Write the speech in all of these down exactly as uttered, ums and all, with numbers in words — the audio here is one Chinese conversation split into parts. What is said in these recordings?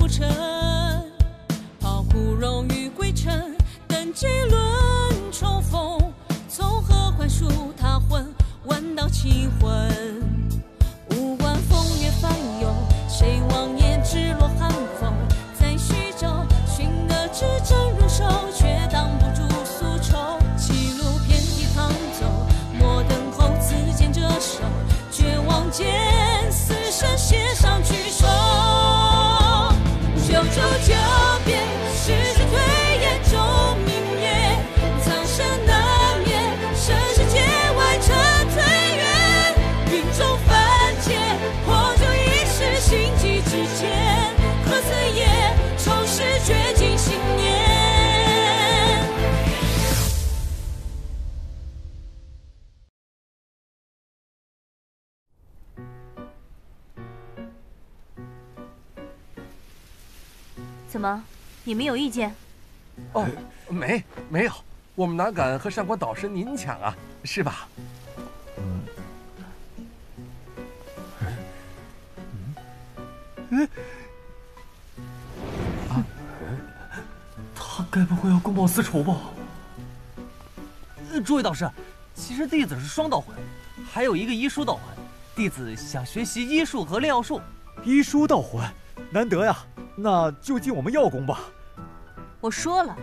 浮沉，抛骨荣誉归尘，等几轮重逢，从何宽恕他魂，晚到七魂。无关风月翻涌，谁望眼直落寒风，在徐州寻得至真如手，却挡不住宿仇。歧路遍地淌走，莫等候此间折手，绝望间死生写上去手。 九州九变，世事推演中明灭，苍生难灭，盛世界外尘退远，云中凡间，破旧一世，心机之间，何此也？重拾绝境信念。怎么，你没有意见？哦，没没有，我们哪敢和上官导师您抢啊，是吧？嗯。嗯。啊！他该不会要公报私仇吧？诸位导师，其实弟子是双道魂，还有一个医书道魂。弟子想学习医术和炼药术。医书道魂，难得呀！ 那就进我们药宫吧。我说了，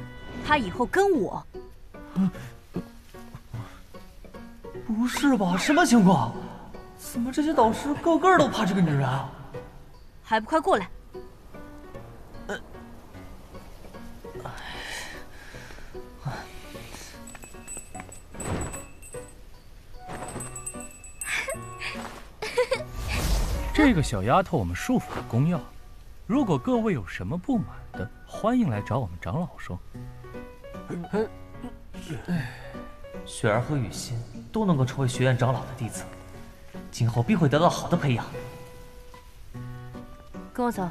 他以后跟我。不是吧？什么情况？怎么这些导师个个都怕这个女人啊？还不快过来！呃，这个小丫头，我们束缚了公药。 如果各位有什么不满的，欢迎来找我们长老说。雪儿和雨欣都能够成为学院长老的弟子，今后必会得到好的培养。跟我走。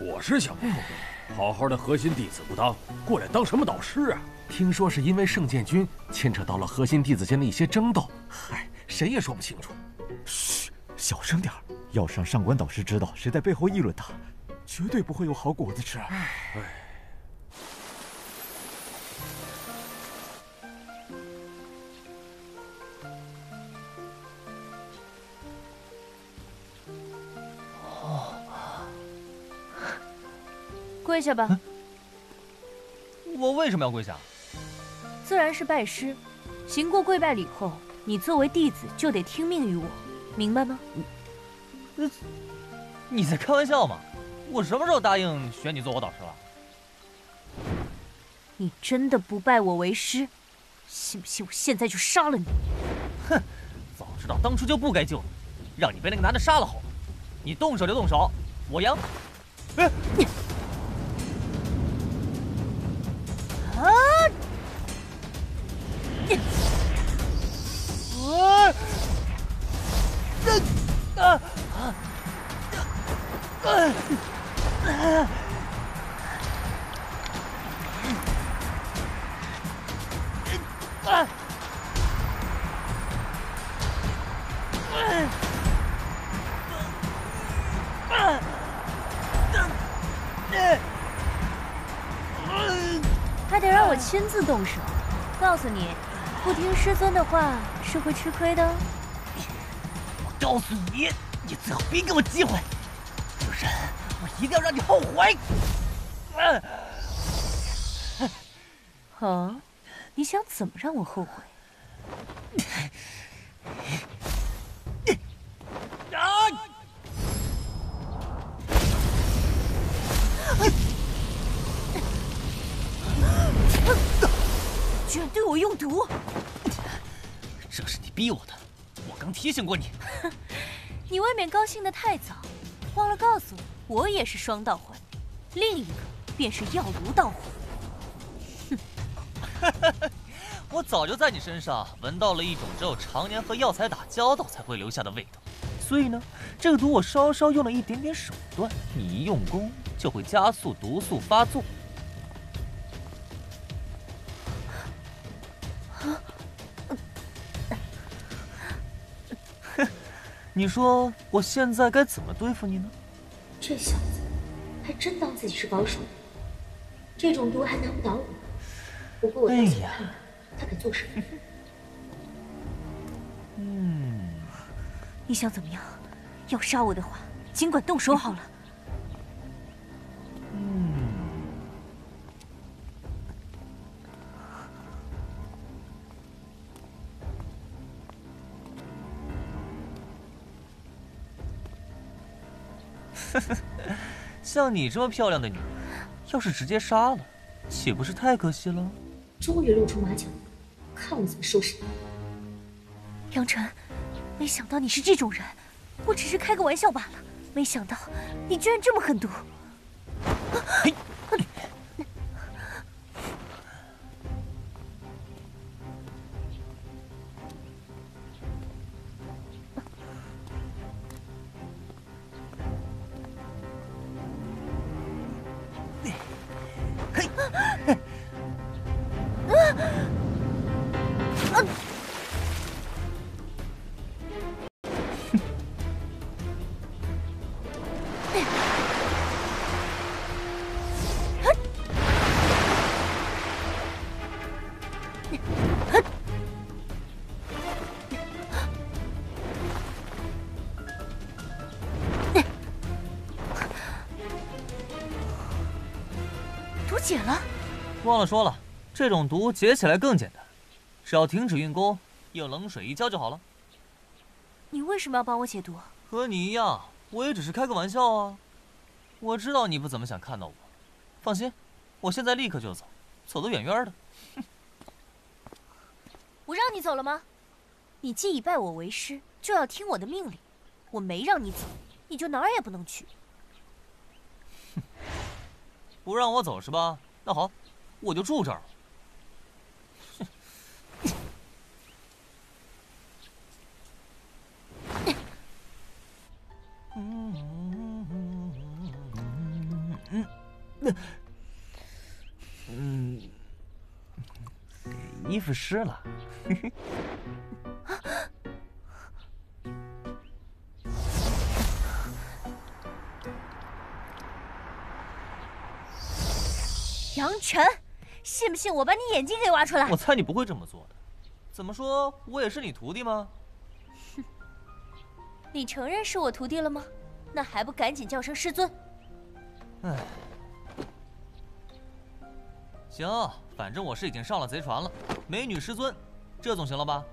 我是想不通，好好的核心弟子不当，过来当什么导师啊？听说是因为圣剑军牵扯到了核心弟子间的一些争斗，嗨，谁也说不清楚。 嘘，小声点儿，要是让上官导师知道谁在背后议论他，绝对不会有好果子吃。唉，哦，跪下吧。我为什么要跪下？自然是拜师，行过跪拜礼后，你作为弟子就得听命于我。 明白吗？你，你在开玩笑吗？我什么时候答应选你做我导师了？你真的不拜我为师？信不信我现在就杀了你？哼！早知道当初就不该救你，让你被那个男的杀了好了。你动手就动手，我杨……哎，你啊！你啊！ 啊啊啊！啊！还得让我亲自动手，告诉你，不听师尊的话是会吃亏的哦。 告诉你，你最好别给我机会。这人，我一定要让你后悔。哦，你想怎么让我后悔？啊！居然对我用毒！这是你逼我的。 我刚提醒过你，你未免高兴得太早，忘了告诉我，我也是双道魂，另一个便是药炉道魂。哼，我早就在你身上闻到了一种只有常年和药材打交道才会留下的味道，所以呢，这个毒我稍稍用了一点点手段，你一用功就会加速毒素发作。啊！你说我现在该怎么对付你呢？这小子还真当自己是高手，这种毒还难不倒我。不过我倒想看看他敢做什么。嗯，你想怎么样？要杀我的话，尽管动手好了。嗯。 像你这么漂亮的女人，要是直接杀了，岂不是太可惜了？终于露出马脚，看我怎么收拾你！杨晨，没想到你是这种人，我只是开个玩笑罢了。没想到你居然这么狠毒！解了，忘了说了，这种毒解起来更简单，只要停止运功，用冷水一浇就好了。你为什么要帮我解毒？和你一样，我也只是开个玩笑啊。我知道你不怎么想看到我，放心，我现在立刻就走，走得远远的。我让你走了吗？你既已拜我为师，就要听我的命令。我没让你走，你就哪儿也不能去。 不让我走是吧？那好，我就住这儿了。嗯，衣服湿了。杨晨，信不信我把你眼睛给挖出来？我猜你不会这么做的。怎么说，我也是你徒弟吗？哼，你承认是我徒弟了吗？那还不赶紧叫声师尊！哎，行，反正我是已经上了贼船了。美女师尊，这总行了吧？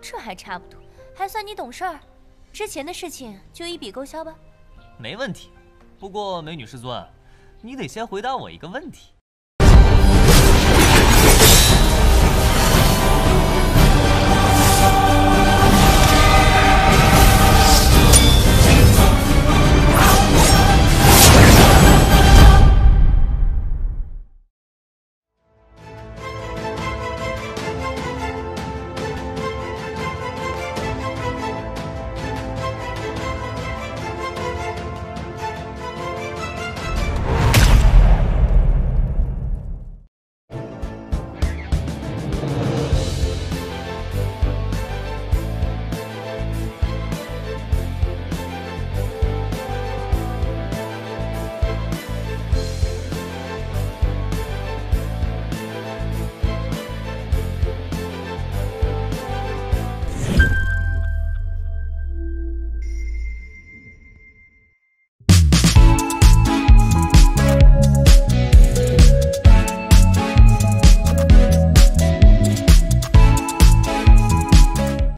这还差不多，还算你懂事儿。之前的事情就一笔勾销吧。没问题。不过，美女师尊。 你得先回答我一个问题。